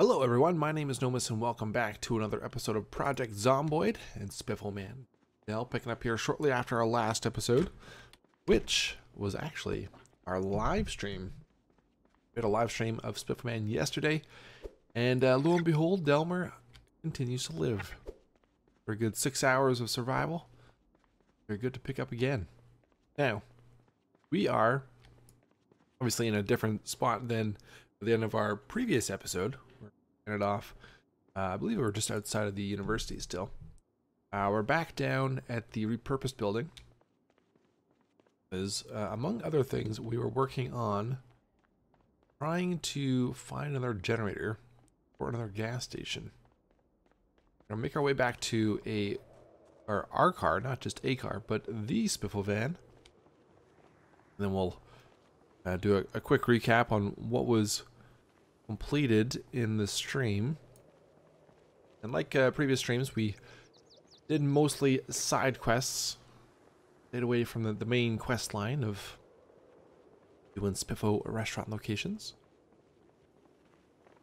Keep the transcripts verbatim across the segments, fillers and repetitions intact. Hello everyone, my name is NoMiS and welcome back to another episode of Project Zomboid and Spiffleman. Now, picking up here shortly after our last episode, which was actually our live stream. We had a live stream of Spiffleman yesterday, and uh, lo and behold, Delmer continues to live. For a good six hours of survival, they're good to pick up again. Now, we are obviously in a different spot than the end of our previous episode. It off. Uh, I believe we were just outside of the university still. Uh, we're back down at the repurposed building. Because, uh, among other things, we were working on trying to find another generator for another gas station. We're going to make our way back to a, or our car, not just a car, but the Spiffle van. And then we'll uh, do a, a quick recap on what was completed in the stream. And like uh, previous streams, we did mostly side quests, stayed away from the, the main quest line of doing Spiffo restaurant locations.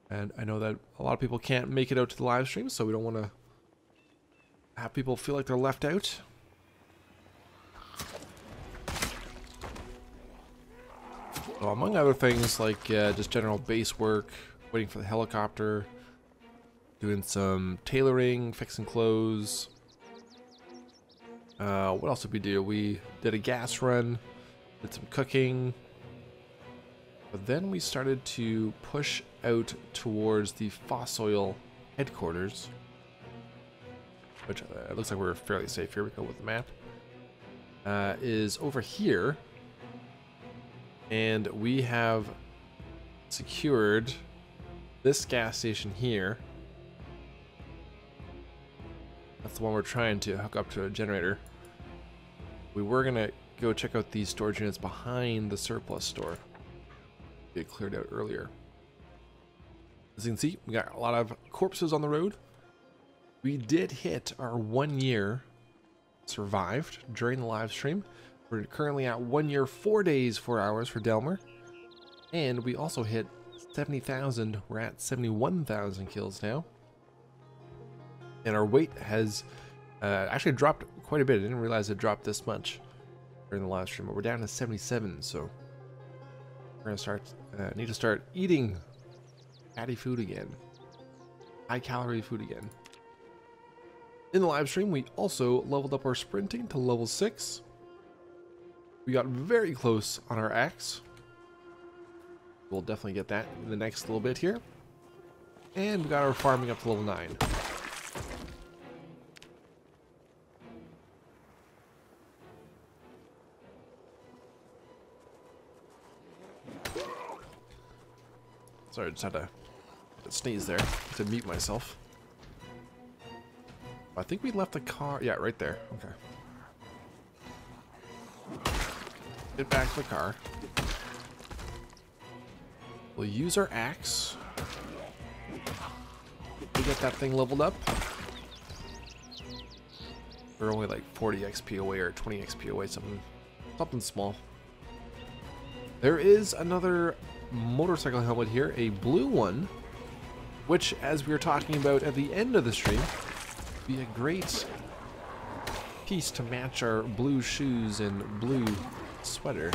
And I know that a lot of people can't make it out to the live stream, so we don't want to have people feel like they're left out. So among other things, like uh, just general base work, waiting for the helicopter, doing some tailoring, fixing clothes. Uh, what else did we do? We did a gas run, did some cooking. But then we started to push out towards the Spiffo headquarters, which uh, looks like we're fairly safe here. We go with the map. Uh, is over here. And we have secured this gas station here. That's the one we're trying to hook up to a generator. We were gonna go check out these storage units behind the surplus store. It cleared out earlier. As you can see, we got a lot of corpses on the road. We did hit our one year survived during the live stream. We're currently at one year, four days, four hours for Delmer. And we also hit seventy thousand. We're at seventy-one thousand kills now. And our weight has uh, actually dropped quite a bit. I didn't realize it dropped this much during the live stream, but we're down to seventy-seven. So we're going to start, uh, need to start eating fatty food again. High calorie food again. In the live stream, we also leveled up our sprinting to level six. We got very close on our axe. We'll definitely get that in the next little bit here. And we got our farming up to level nine. Sorry, I just had to sneeze there to mute myself. I think we left the car. Yeah, right there. Okay. Get back to the car. We'll use our axe. We get that thing leveled up. We're only like forty X P away or twenty X P away, something, something small. There is another motorcycle helmet here, a blue one, which, as we were talking about at the end of the stream, would be a great piece to match our blue shoes and blue sweater.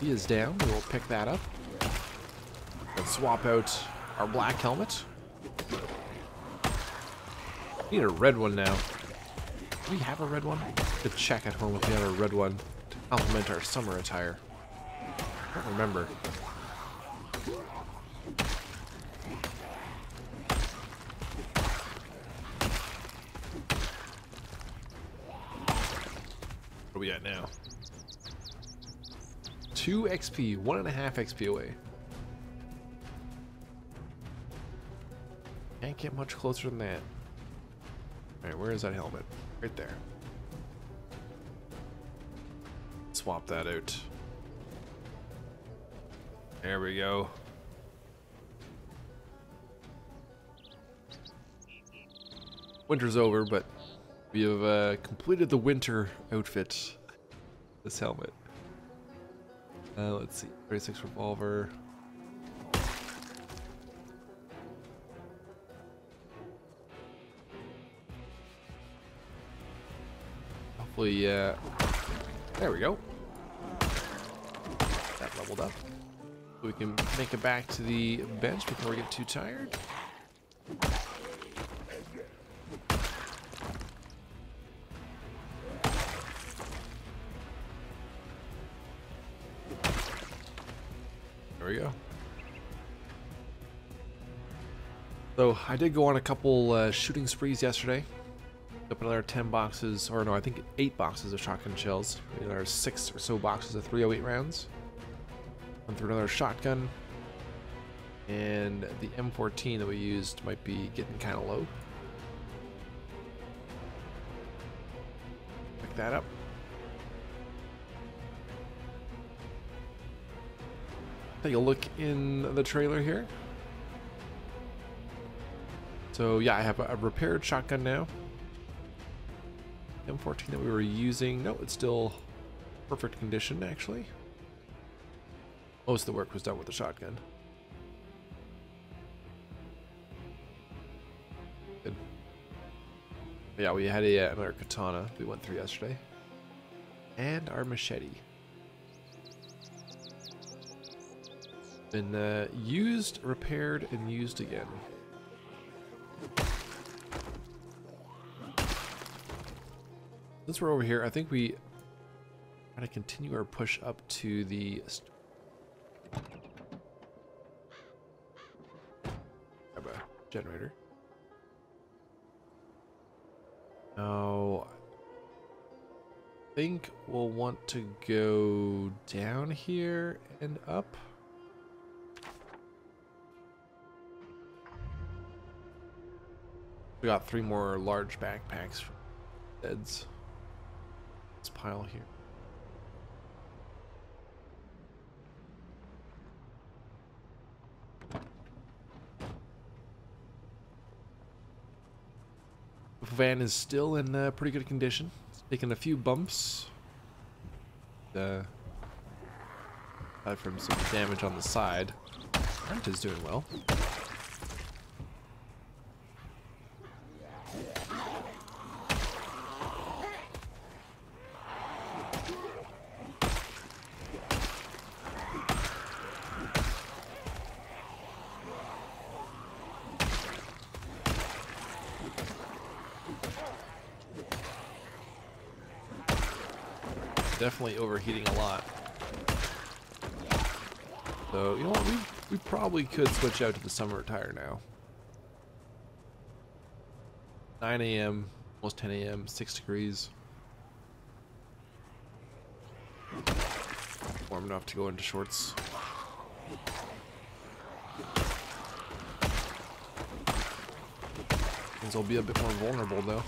He is down. We'll pick that up and swap out our black helmet. We need a red one now. Do we have a red one? To check at home if we have a red one to complement our summer attire. I don't remember. What do we got now? Two X P, one and a half X P away. Can't get much closer than that. All right, where is that helmet? Right there. Swap that out. There we go. Winter's over, but we have uh, completed the winter outfit. This helmet. Uh, let's see, thirty-six revolver. hopefully, uh, there we go. That leveled up. We can make it back to the bench before we get too tired. There we go. So I did go on a couple uh, shooting sprees yesterday. Up another ten boxes, or no, I think eight boxes of shotgun shells. Maybe another six or so boxes of three oh eight rounds. Went through another shotgun, and the M fourteen that we used might be getting kind of low. Pick that up. Take a look in the trailer here. So yeah, I have a, a repaired shotgun now. M fourteen that we were using, no, it's still perfect condition actually. Most of the work was done with the shotgun. Good. Yeah, we had a, another katana we went through yesterday. And our machete. Been uh, used, repaired, and used again. Since we're over here, I think we gotta continue our push up to the. Grab a generator. Now, I think we'll want to go down here and up. We got three more large backpacks from beds. This pile here. The van is still in uh, pretty good condition. It's taking a few bumps. Uh, aside from some damage on the side, the front is doing well. Definitely overheating a lot. So, you know what, we, we probably could switch out to the summer attire now. nine A M, almost ten A M, six degrees. Warm enough to go into shorts. Things will be a bit more vulnerable though.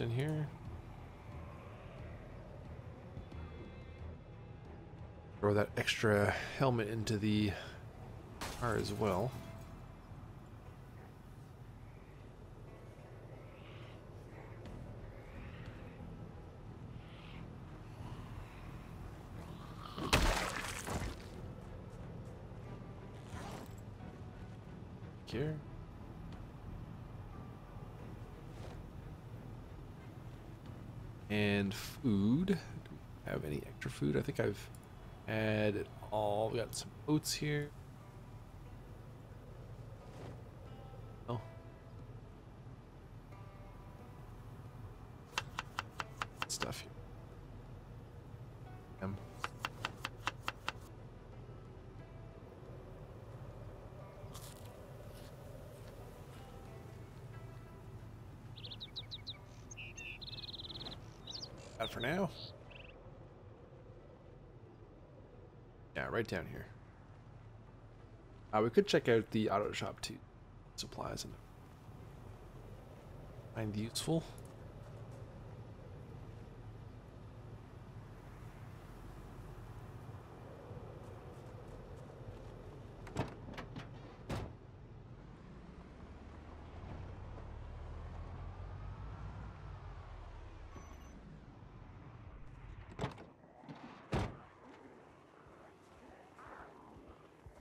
In here, throw that extra helmet into the car as well. Here. And food. Do we have any extra food? I think I've had it all. We got some oats here. Oh. Good stuff here. Um. For now, yeah, right down here. Uh, we could check out the auto shop too, supplies and find useful.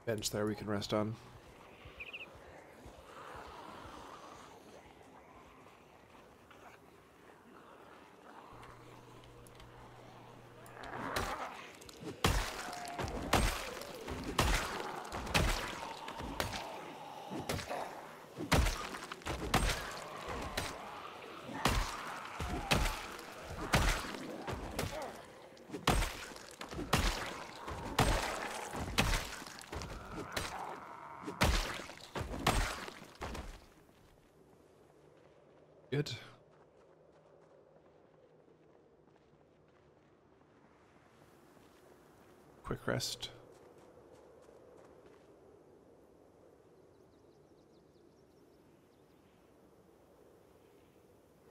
bench there we can rest on. Good. Quick rest.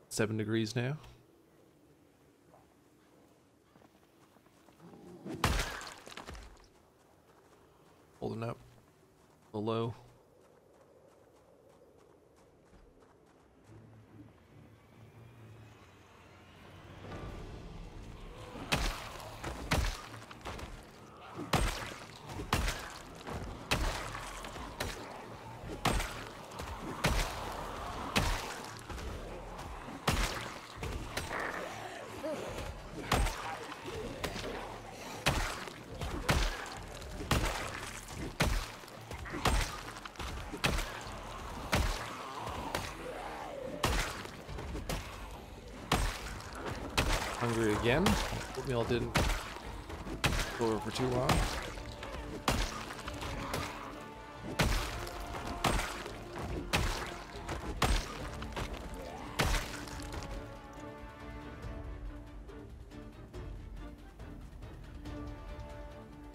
Seven degrees now. Holding up. A little low. Hungry again. Oatmeal didn't go over for too long.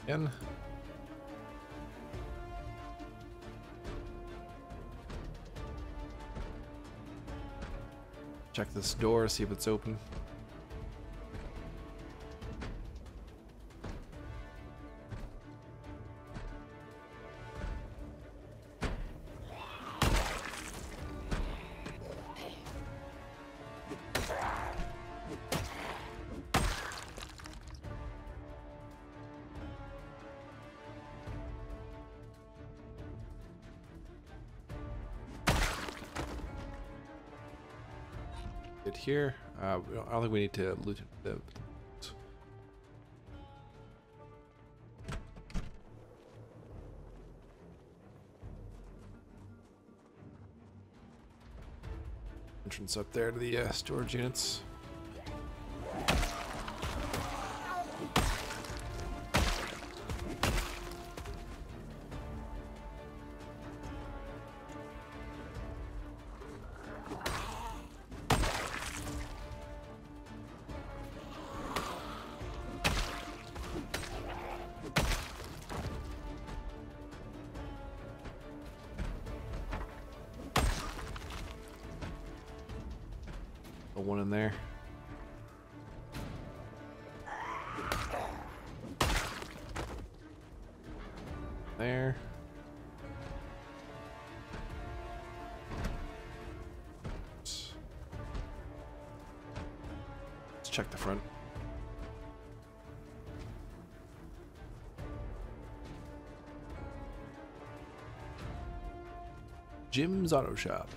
Again. Check this door, see if it's open. Here, uh, I don't think we need to loot the. Entrance up there to the uh, storage units. One in there. There. Let's check the front. Jim's Auto Shop.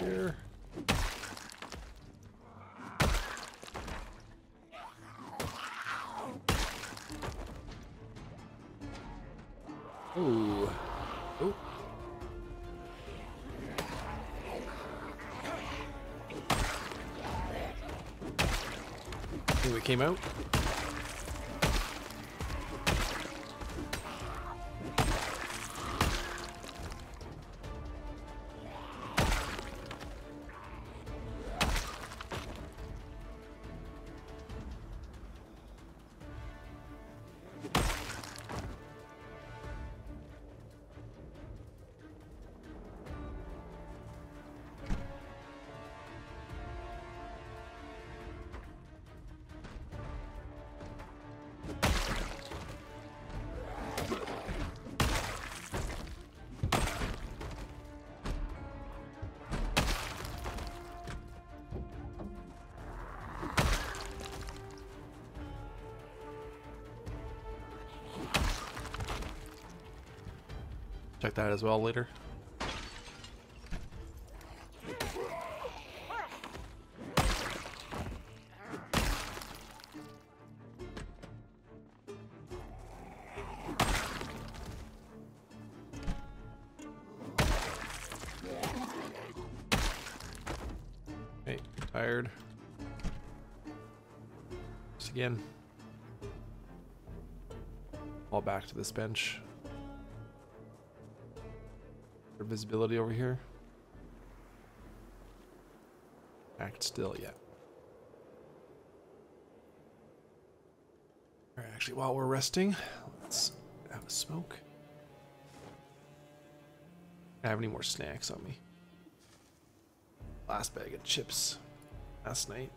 Here. Ooh. Ooh. I think we came out. check that as well later. Hey, tired. Just again. All back to this bench. For visibility over here. Act still, yeah. Alright, actually, while we're resting, let's have a smoke. I don't have any more snacks on me. Last bag of chips last night.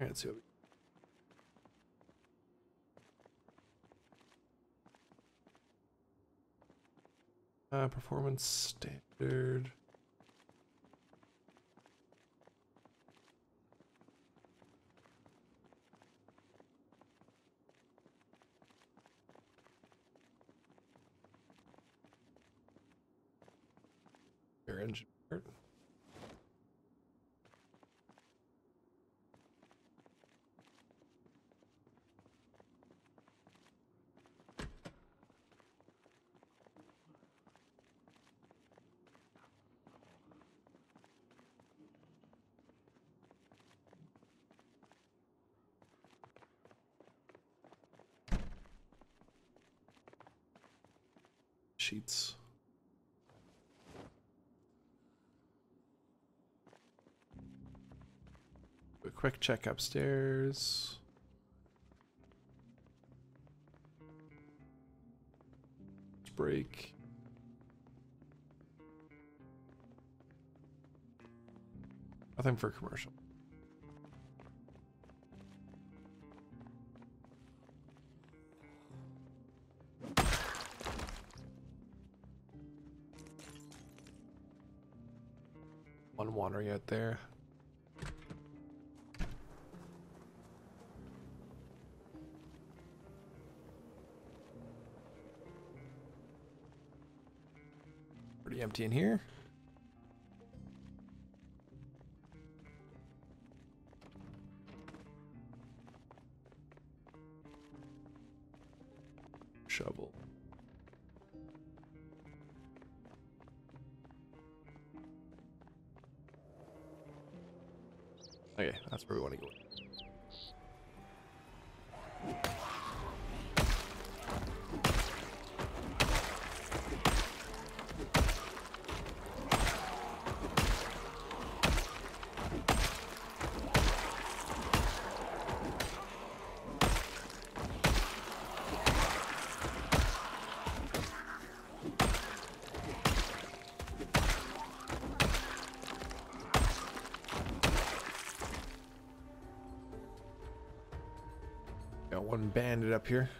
Let's see what we Uh, performance standard. Your engine part. Sheets. A quick check upstairs. Let's break. Nothing for commercial. Wandering out there. Pretty empty in here. Shovel. Okay, that's where we want to go. Got one bandit up here.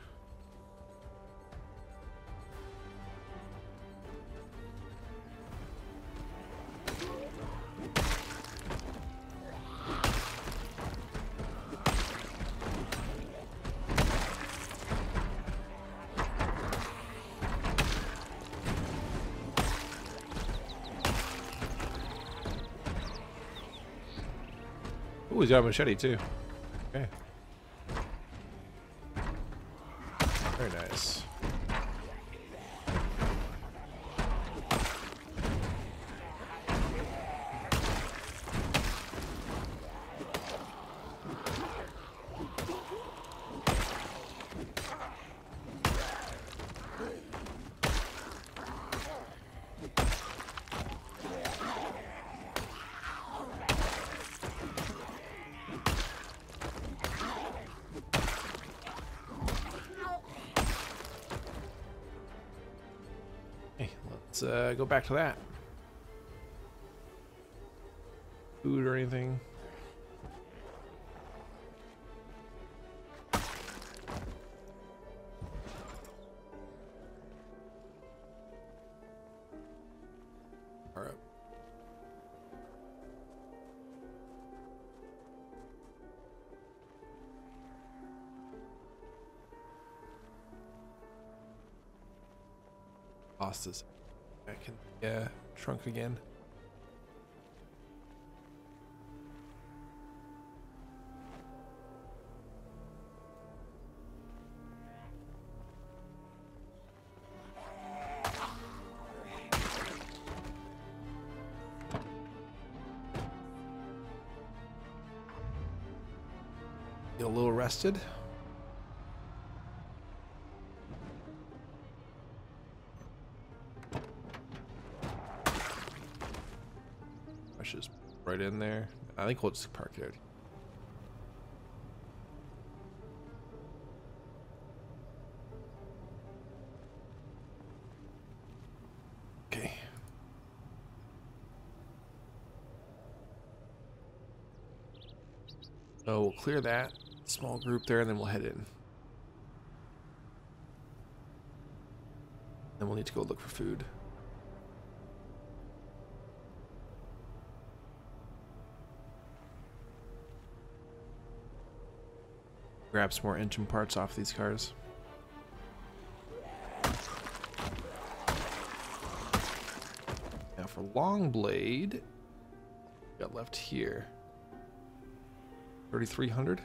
Ooh, he's got a machete too. Okay. Very nice. Uh, go back to that. food or anything. This back in the uh, trunk again. Get a little rested. Right in there. I think we'll just park it. Okay. So we'll clear that small group there, and then we'll head in. Then we'll need to go look for food. Grab some more engine parts off these cars. Now for long blade, got left here. thirty-three hundred.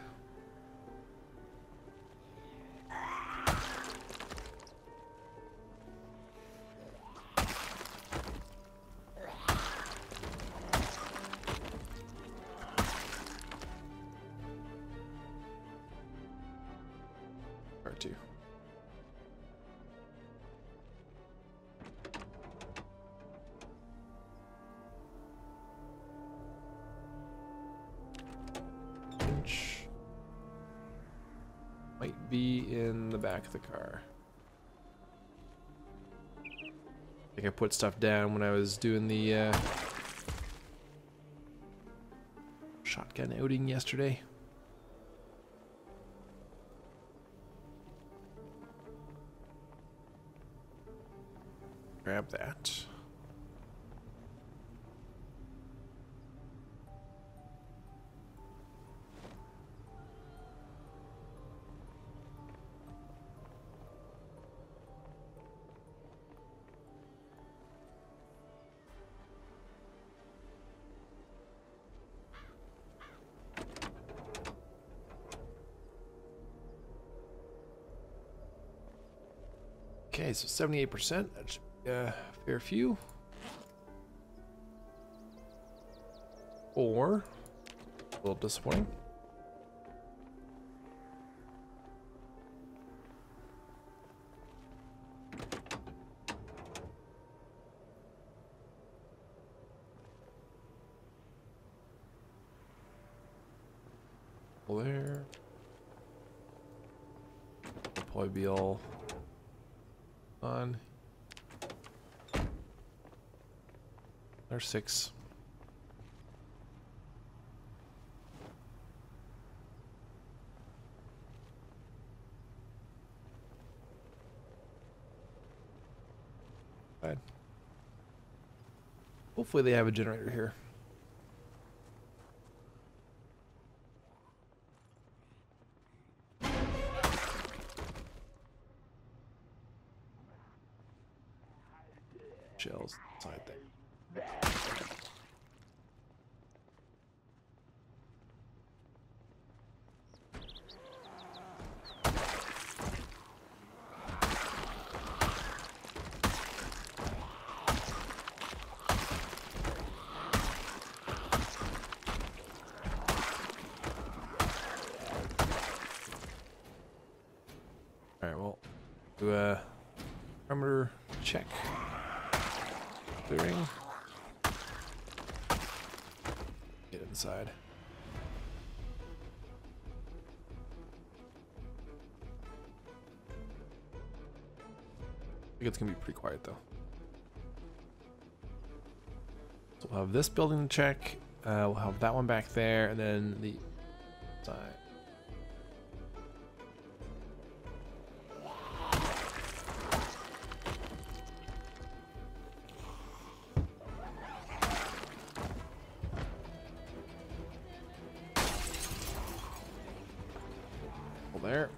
The car. I think I put stuff down when I was doing the uh, shotgun outing yesterday. Grab that. Okay, so seventy-eight percent, that should be a fair few. Or a little disappointing. Well, there. That'll probably be all. On. There's six. Fine. Hopefully they have a generator here. Shells inside there. All right, well, do a perimeter check. Clearing. Get inside. I think it's gonna be pretty quiet though. So we'll have this building to check, Uh, we'll have that one back there, and then the side. There.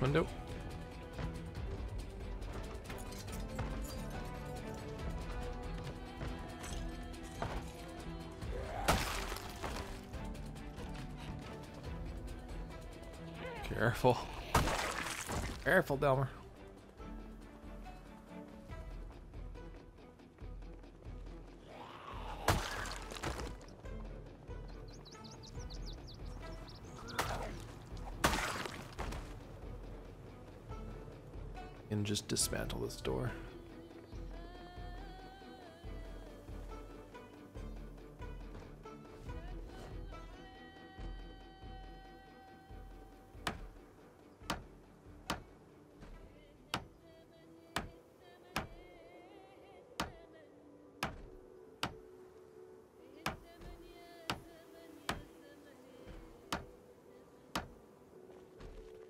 Window. Careful. Careful, Delmer. And just dismantle this door.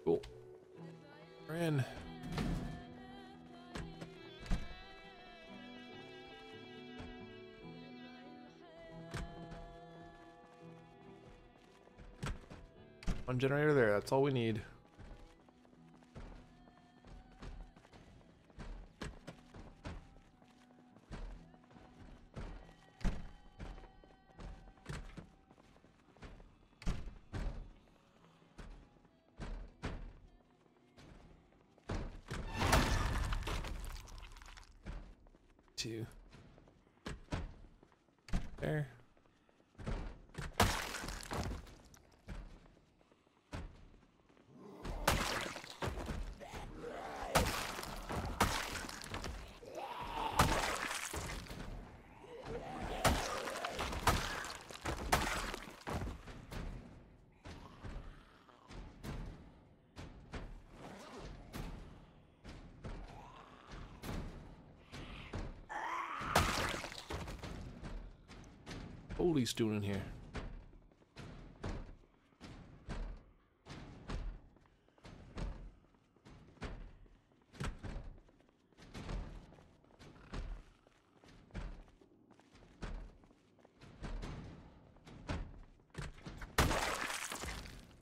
Cool. We're in. One generator there, that's all we need. Two. There. What are you doing in here?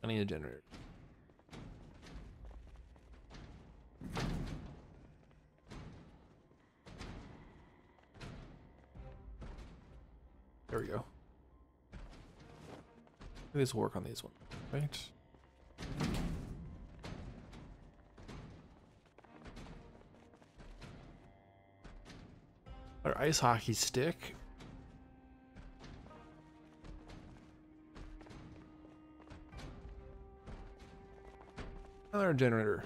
I need a generator. There we go. This will work on these ones, right? Our ice hockey stick. Another generator.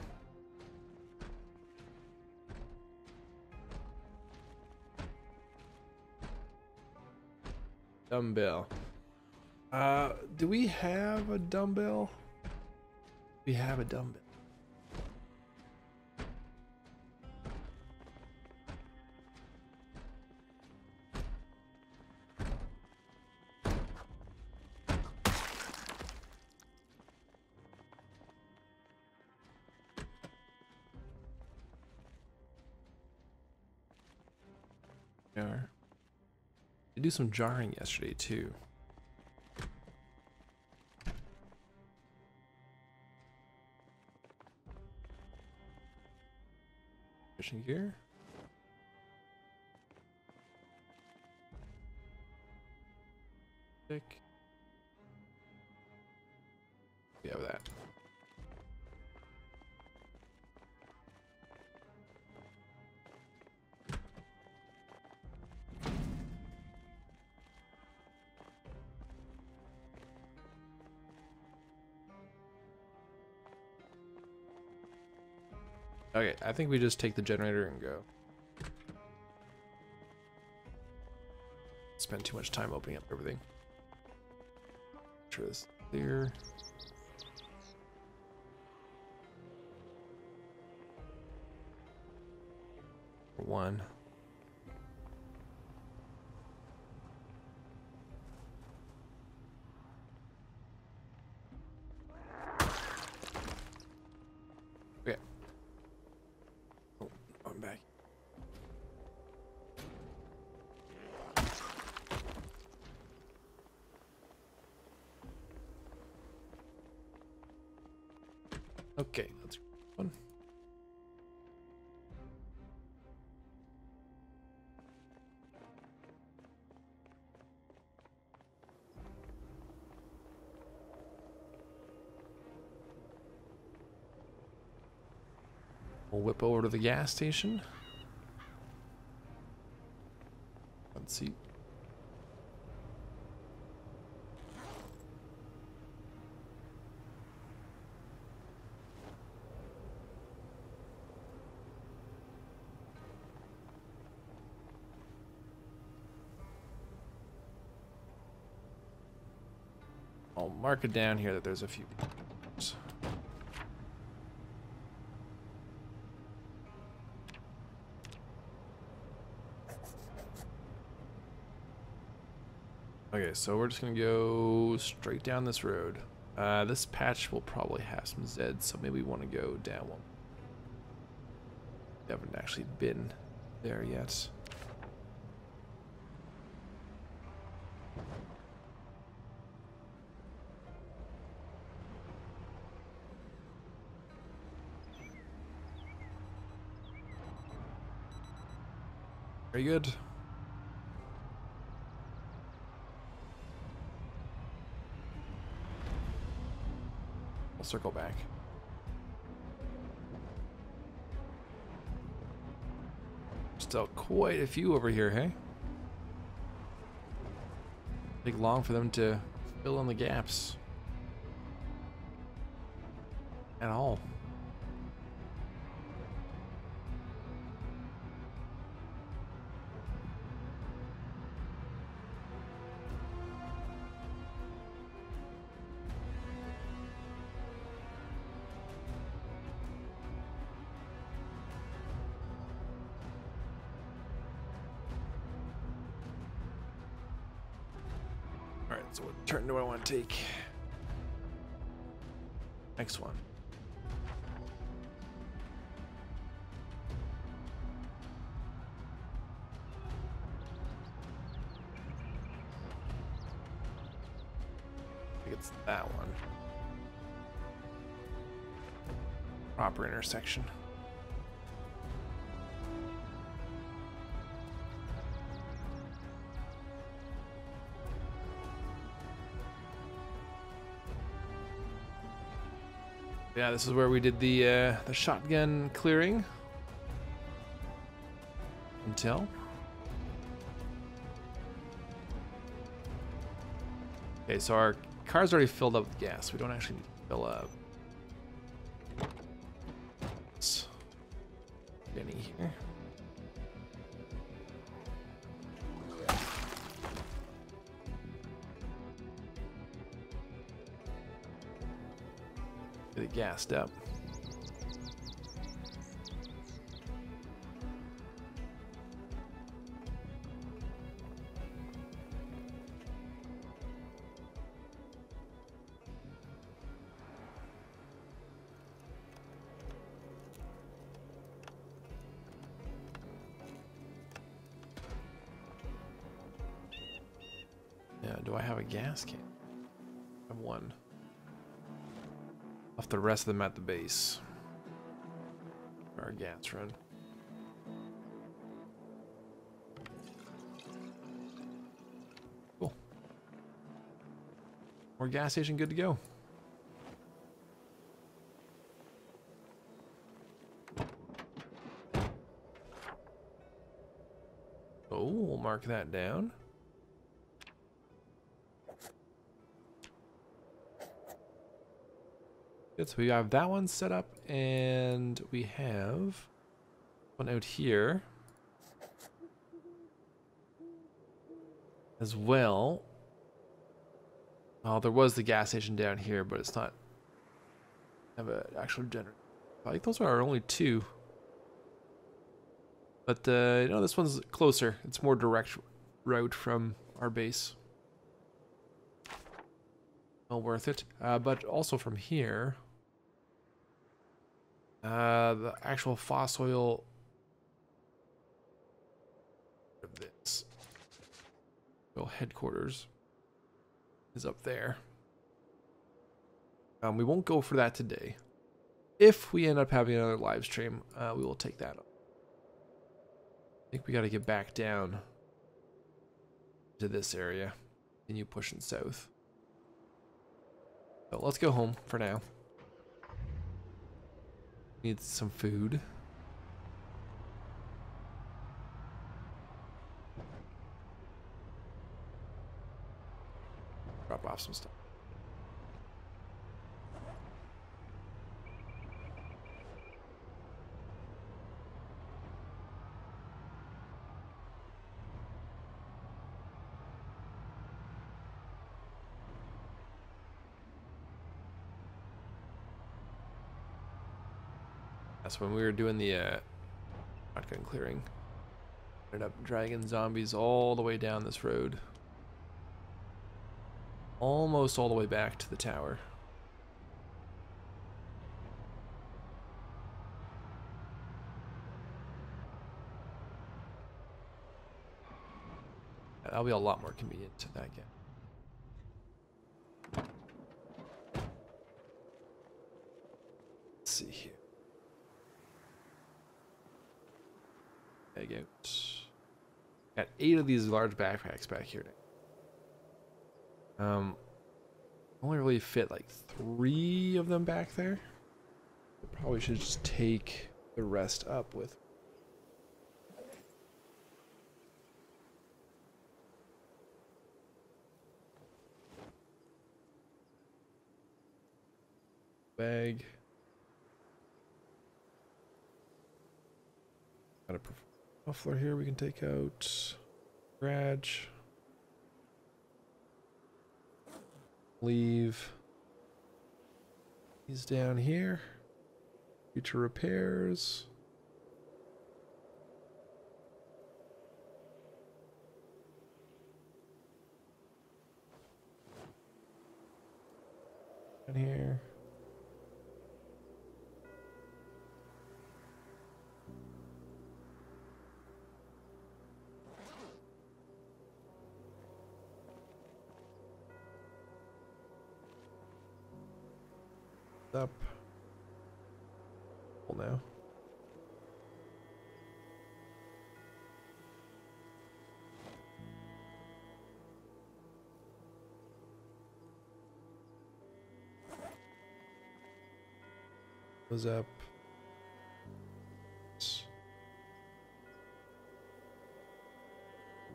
Dumbbell. Uh, do we have a dumbbell? We have a dumbbell. Jar. They do some jarring yesterday too. Gear. Stick. We have that. Okay, I think we just take the generator and go. Spend too much time opening up everything. Make sure this is clear. One. Okay, that's one. We'll whip over to the gas station. Let's see. I'll mark it down here that there's a few. Okay, so we're just gonna go straight down this road. Uh, this patch will probably have some Zeds, so maybe we want to go down one. We haven't actually been there yet. Very good. We'll circle back. Still quite a few over here, hey? Take long for them to fill in the gaps. At all. So what turn do I want to take? Next one. I think it's that one. Proper intersection. Yeah, this is where we did the uh, the shotgun clearing. Until. Okay, so our car's already filled up with gas. We don't actually need to fill up. Any here. Get it gassed up. Yeah, do I have a gas can? I have one. Left the rest of them at the base. Our gas run. Cool. More gas station, good to go. mark that down. Good, so we have that one set up, and we have one out here as well. Oh, there was the gas station down here, but it's not have an actual generator. I think those are our only two. But, uh, you know, this one's closer. It's more direct route from our base. Well worth it. Uh, but also from here, uh, the actual fossil of this little headquarters is up there. Um, we won't go for that today. If we end up having another live stream, uh, we will take that up. I think we got to get back down to this area. Continue pushing south. So let's go home for now. Need some food. Drop off some stuff. That's when we were doing the uh, shotgun clearing. Ended up dragging zombies all the way down this road. Almost all the way back to the tower. Yeah, that'll be a lot more convenient to that game. Let's see here. Out. Got eight of these large backpacks back here. Um, only really fit like three of them back there. Probably should just take the rest up with. Bag. Got a muffler here we can take out. Garage. Leave. He's down here. Future repairs. Down here. Up. Well, now. Goes up.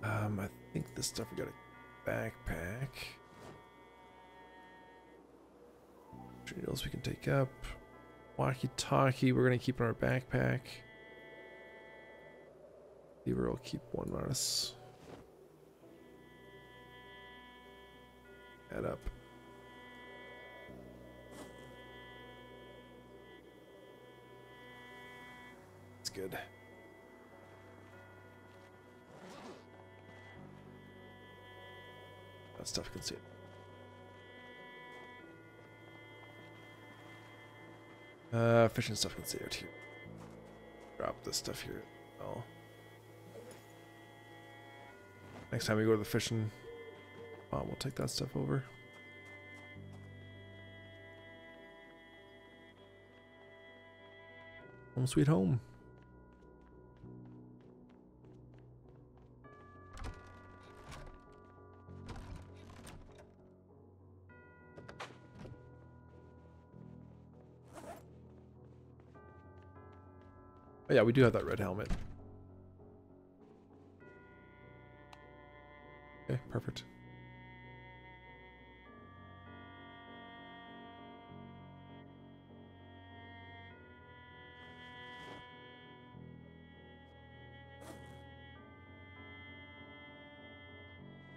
Um, I think this stuff we got a backpack. Needles we can take up. Walkie-talkie we're gonna keep in our backpack. Lever will keep one on us. Add up. That's good. That stuff can see it. Uh, fishing stuff can stay out here. Drop this stuff here. Oh. Next time we go to the fishing, oh, we'll take that stuff over. Home sweet home. Oh yeah, we do have that red helmet. Okay, perfect.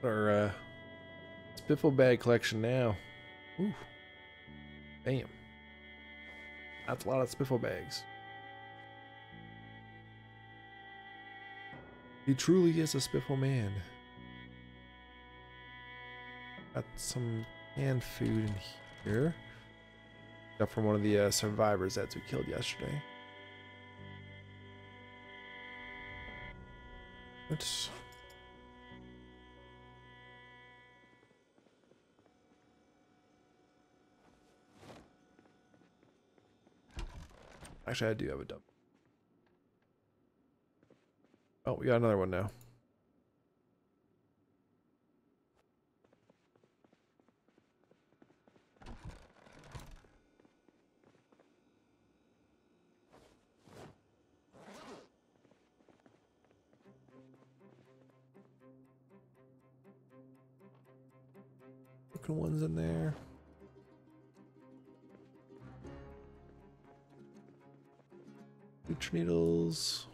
Our uh, Spiffle bag collection now. Ooh. Damn. That's a lot of Spiffle bags. He truly is a Spiffle man. Got some canned food in here. Got from one of the uh, survivors that we killed yesterday. Let's. Actually, I do have a dump. Oh, we got another one now. Broken ones in there. Needles.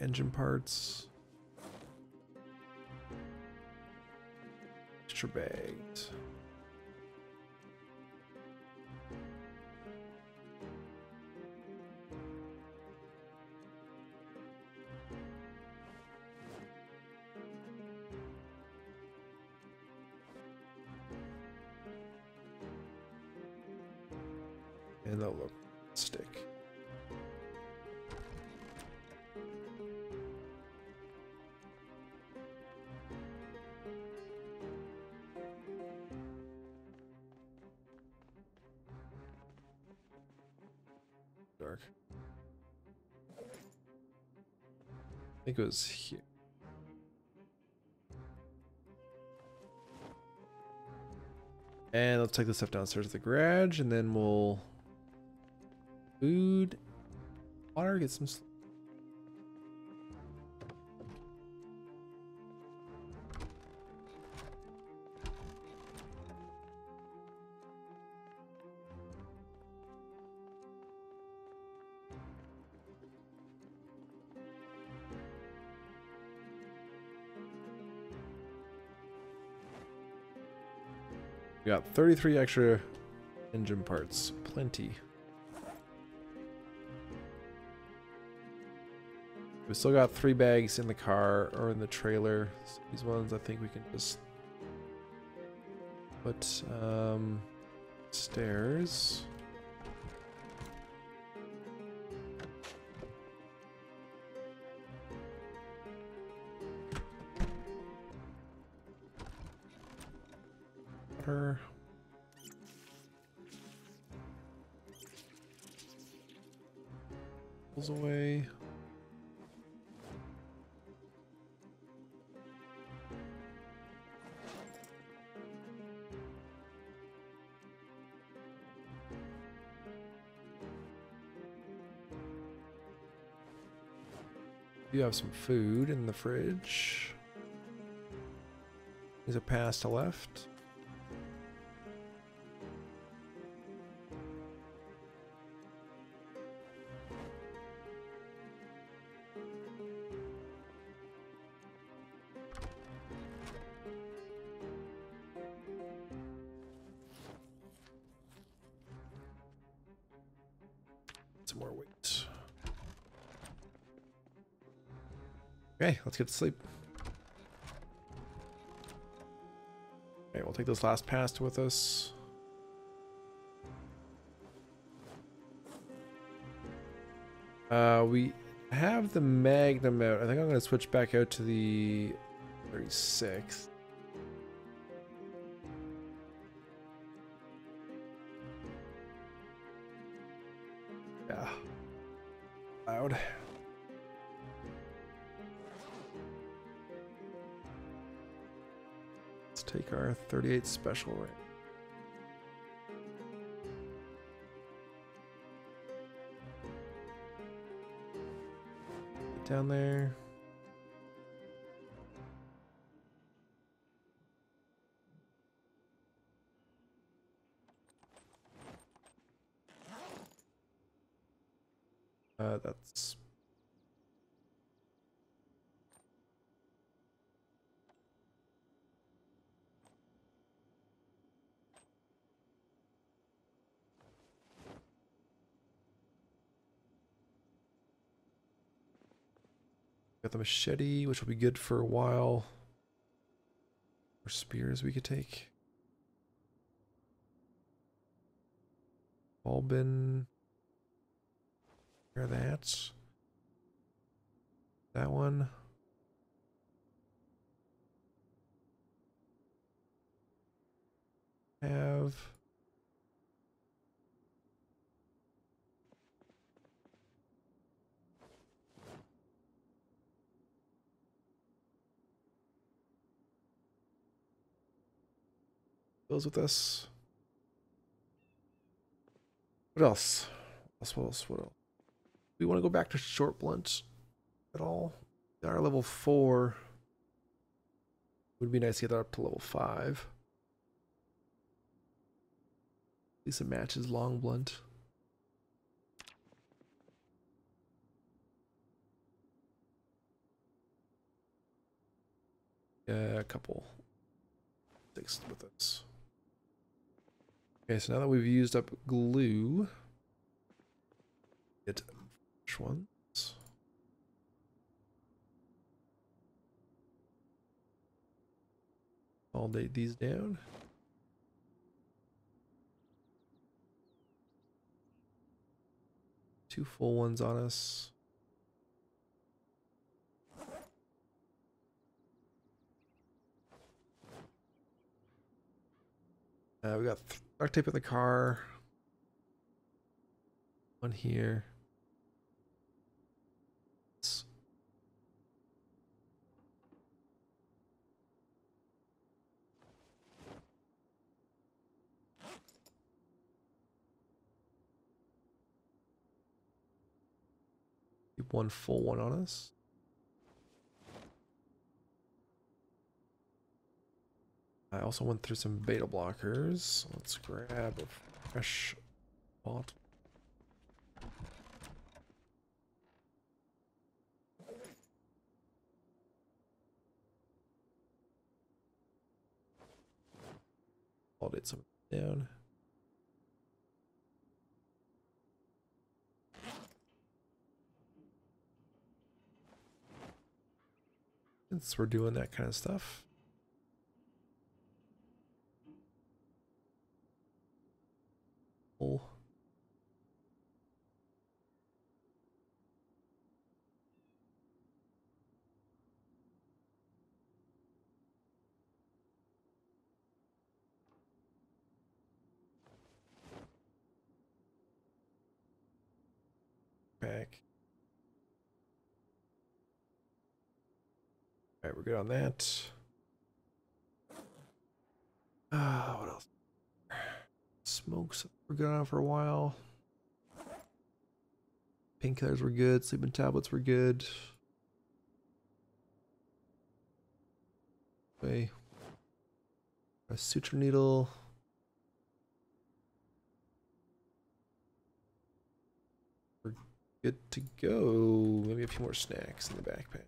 Engine parts. Extra bags. And they'll look stick. Dark. I think it was here. And let's take this stuff downstairs to the garage, and then we'll. Food, water, get some sleep. We got thirty-three extra engine parts, plenty. We still got three bags in the car or in the trailer. So these ones I think we can just put um, stairs. Water. Pulls away. You have some food in the fridge. Is it past to left? Some more weight. Okay, let's get to sleep. Okay, we'll take this last pass with us. Uh, we have the Magnum out. I think I'm going to switch back out to the thirty-six. Yeah. Loud. Take our thirty-eight special right. down there. Uh, that's... Got the machete, which will be good for a while. Or spears we could take. Albin. That's that one. Have those with us. What else? What else? What else? What else? We want to go back to short blunts at all. Got our level four. Would be nice to get that up to level five. At least it matches long blunt. Yeah, a couple sticks with us. Okay, so now that we've used up glue, it ones. I'll date these down. Two full ones on us. Uh, we got duct tape in the car. One here. One full one on us. I also went through some beta blockers. Let's grab a fresh bottle. I'll get some down. Since we're doing that kind of stuff. Oh. Back. Alright, we're good on that. Ah, uh, what else? Smokes we're good on for a while. Painkillers were good. Sleeping tablets were good. Okay. A suture needle. We're good to go. Maybe a few more snacks in the backpack.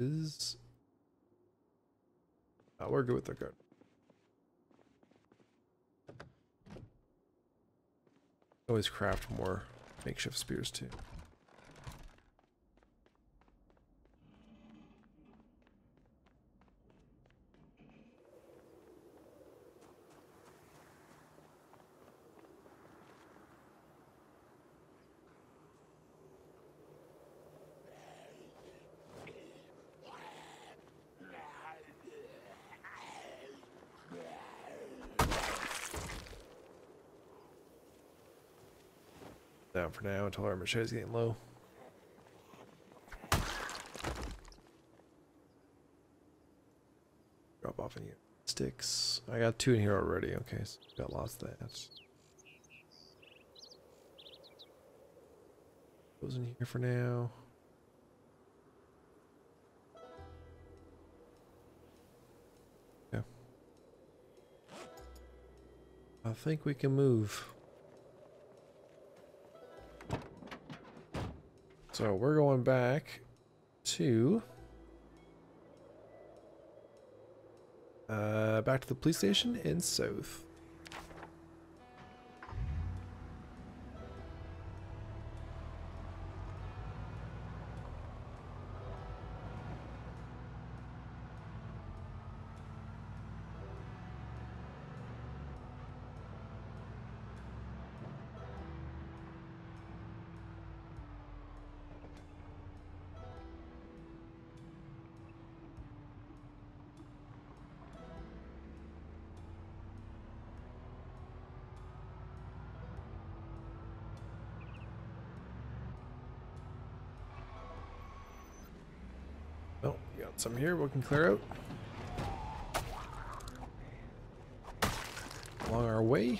Is oh, we're good with our guard. Always craft more makeshift spears too. down for now until our machete's getting low. Drop off any sticks. I got two in here already. Okay, so got lots of that. Those in here for now. Yeah. I think we can move. So we're going back to. Uh, back to the police station in South. Some here we can clear out along our way.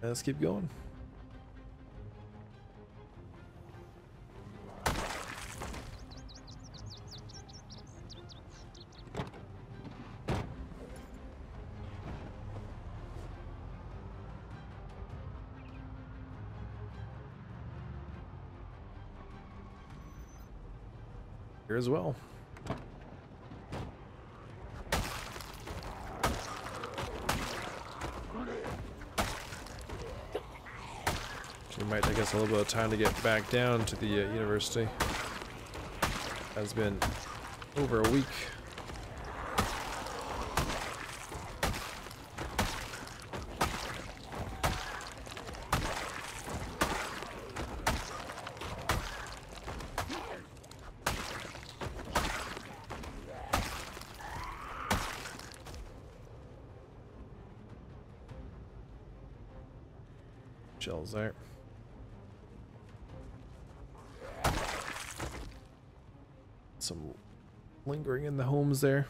Let's keep going. Here as well. Might take us a little bit of time to get back down to the uh, university. Has been over a week. Shells there. Some lingering in the homes there.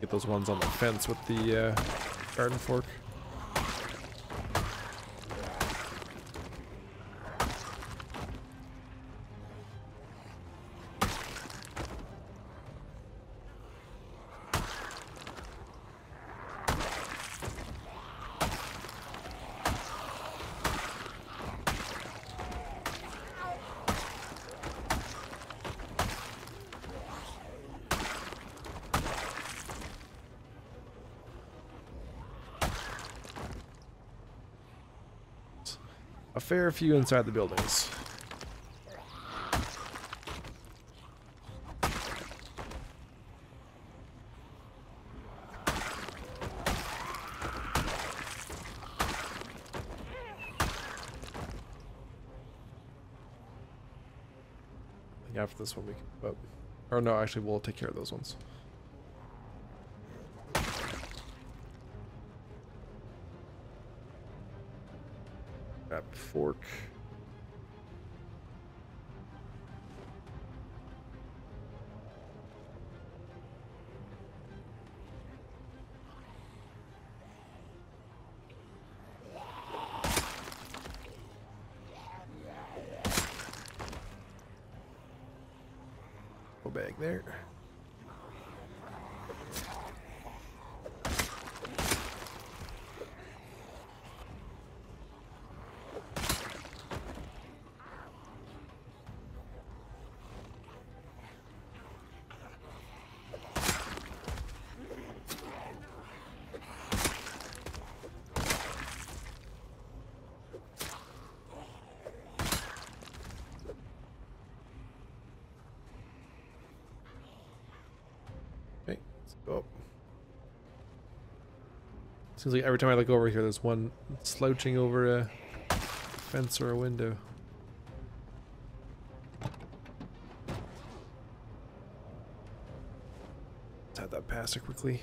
Get those ones on the fence with the uh, garden fork. A fair few inside the buildings. I think after this one we can, but, or no, actually we'll take care of those ones. Fork. Go back there. Oh. Seems like every time I look over here, there's one slouching over a fence or a window. Let's have that past quickly.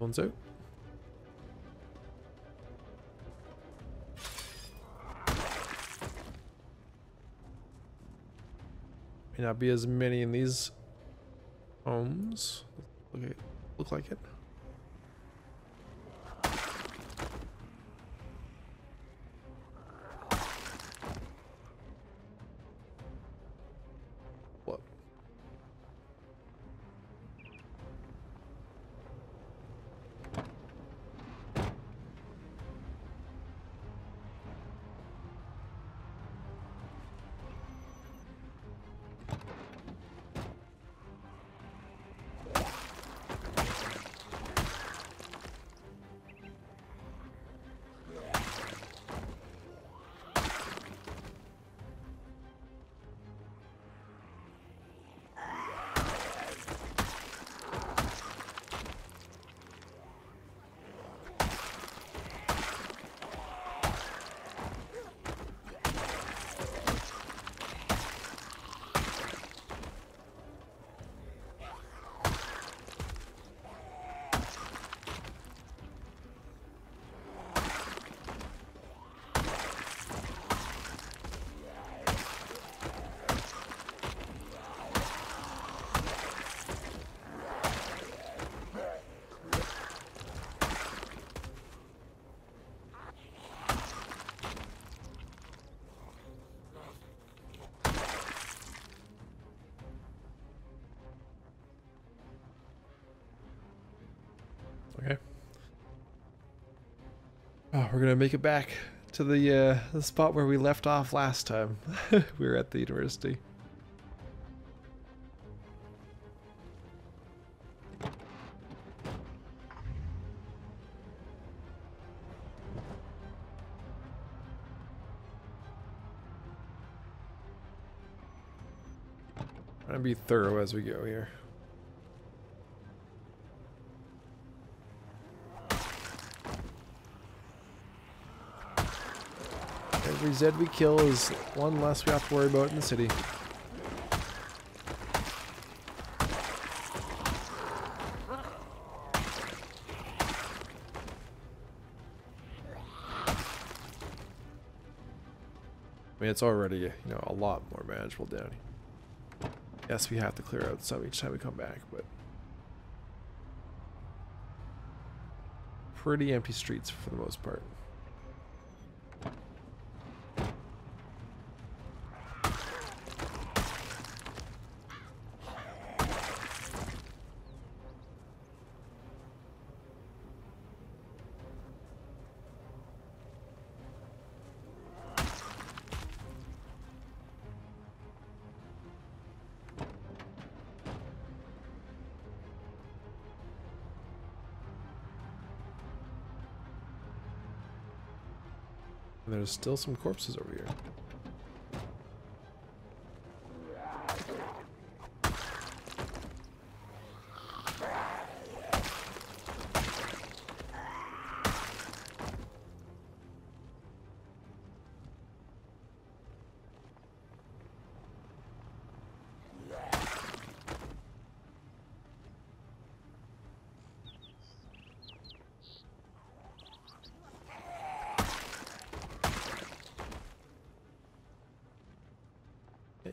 One's out. May not be as many in these homes. Look, look like it. We're gonna make it back to the, uh, the spot where we left off last time. We were at the university. I'm gonna be thorough as we go here. Every Zed we kill is one less we have to worry about in the city. I mean, it's already, you know, a lot more manageable down here. Yes, we have to clear out some each time we come back, but pretty empty streets for the most part. There's still some corpses over here.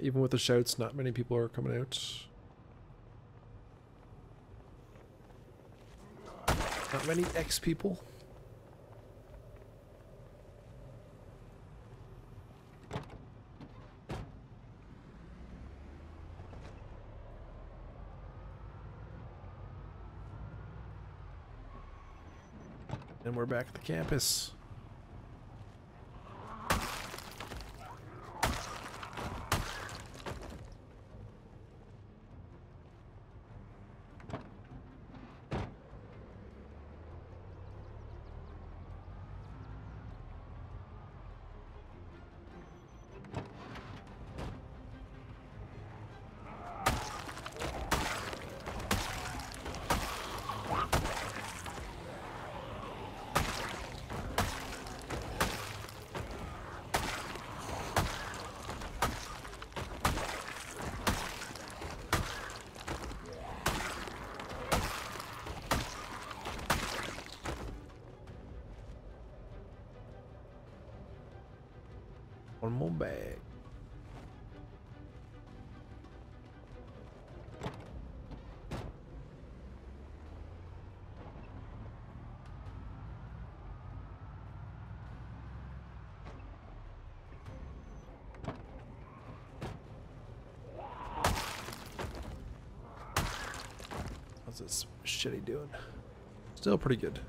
Even with the shouts, not many people are coming out. Not many X people. And we're back at the campus. One more bag. How's this shitty doing? Still pretty good.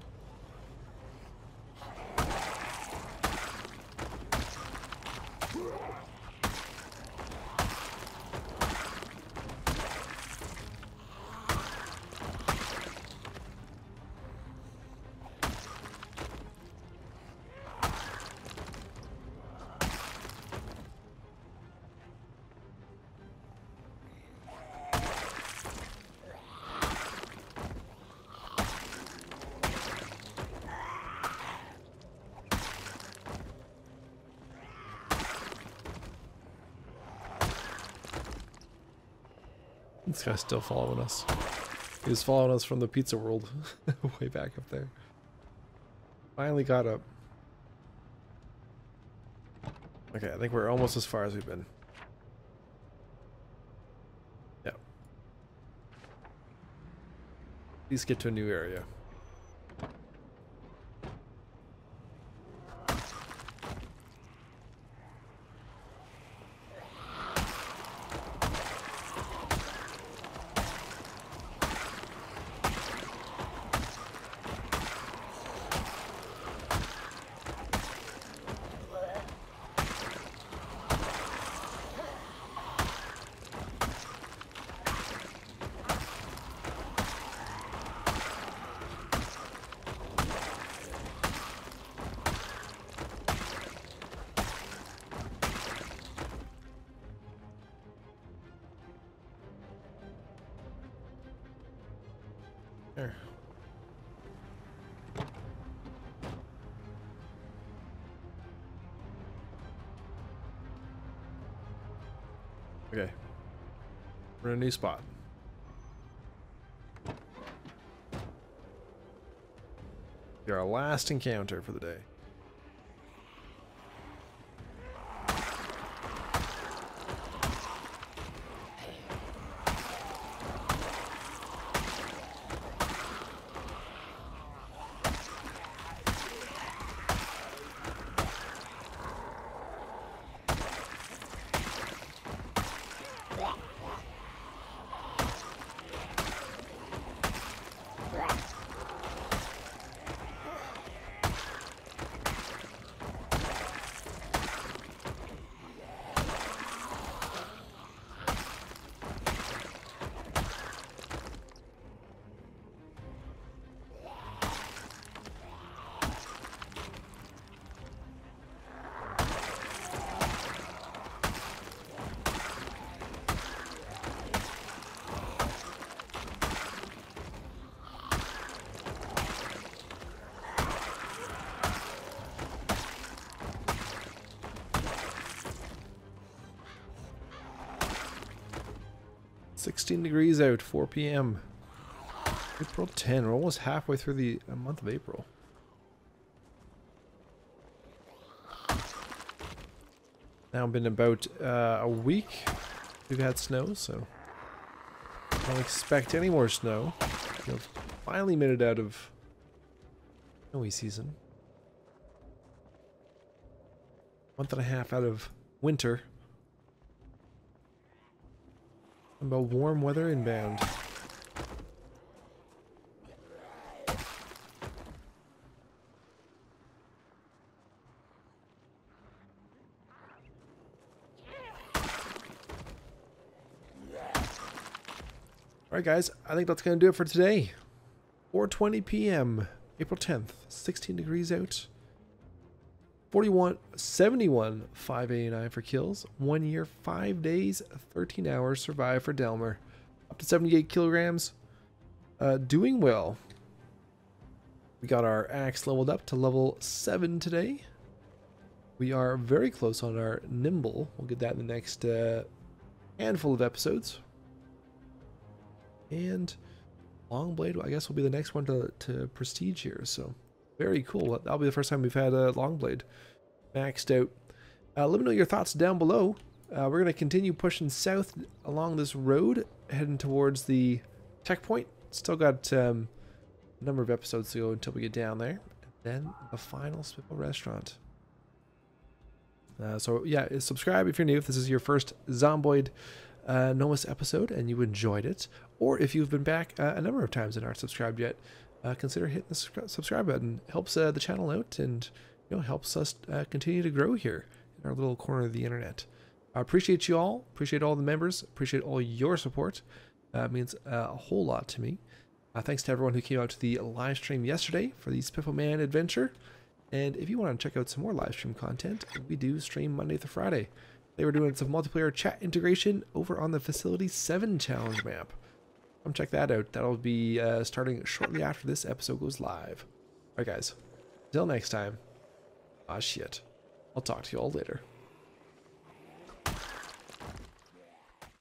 This guy's still following us. He was following us from the pizza world way back up there. Finally got up. Okay, I think we're almost as far as we've been. Yep. At least get to a new area. There. Okay. We're in a new spot. Our last encounter for the day. sixteen degrees out, four P M April tenth. We're almost halfway through the uh, month of April. Now been about uh, a week we've had snow, so don't expect any more snow. We've finally made it out of Oh, he sees him. Month and a half out of winter. About warm weather inbound. Alright guys, I think that's going to do it for today. four twenty p m April tenth, sixteen degrees out. forty-one, seventy-one, five eighty-nine for kills. one year, five days, thirteen hours survive for Delmer. Up to seventy-eight kilograms. Uh, doing well. We got our axe leveled up to level seven today. We are very close on our nimble. We'll get that in the next uh, handful of episodes. And Longblade, I guess, will be the next one to, to prestige here. So, very cool. That'll be the first time we've had a Longblade maxed out. Uh, let me know your thoughts down below. Uh, we're going to continue pushing south along this road, heading towards the checkpoint. Still got um, a number of episodes to go until we get down there. And then the final Spiffle restaurant. Uh, so, yeah, subscribe if you're new. If this is your first Zomboid Uh, NoMiS episode and you enjoyed it, or if you've been back uh, a number of times and aren't subscribed yet, uh, consider hitting the subscribe button. Helps uh, the channel out, and you know, helps us uh, continue to grow here in our little corner of the internet. I appreciate you all, appreciate all the members, appreciate all your support. Uh, it means uh, a whole lot to me. Uh, thanks to everyone who came out to the live stream yesterday for the Spiffleman adventure. And if you want to check out some more live stream content, we do stream Monday through Friday. They were doing some multiplayer chat integration over on the Facility seven challenge map. Come check that out. That'll be uh, starting shortly after this episode goes live. Alright guys, until next time. Ah shit. I'll talk to you all later.